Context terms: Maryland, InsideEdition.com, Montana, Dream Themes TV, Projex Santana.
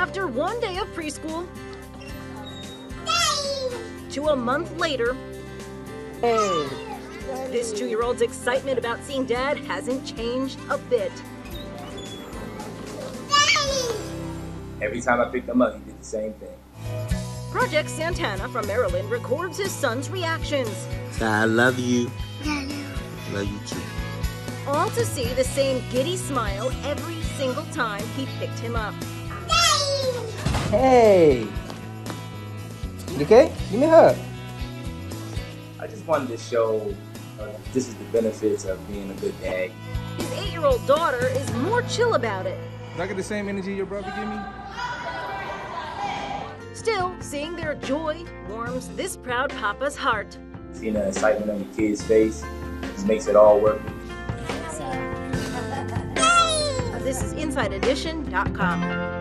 After one day of preschool, to a month later, this 2-year-old's excitement about seeing Dad hasn't changed a bit. Every time I picked him up, he did the same thing. Projex Santana from Maryland records his son's reactions. I love you. Love you too. All to see the same giddy smile every single time he picked him up. Hey! You okay? Give me a hug. I just wanted to show this is the benefits of being a good dad. His 8-year-old daughter is more chill about it. Do I get the same energy your brother gave me? Still, seeing their joy warms this proud papa's heart. Seeing the excitement on the kid's face just makes it all worth it. This is InsideEdition.com.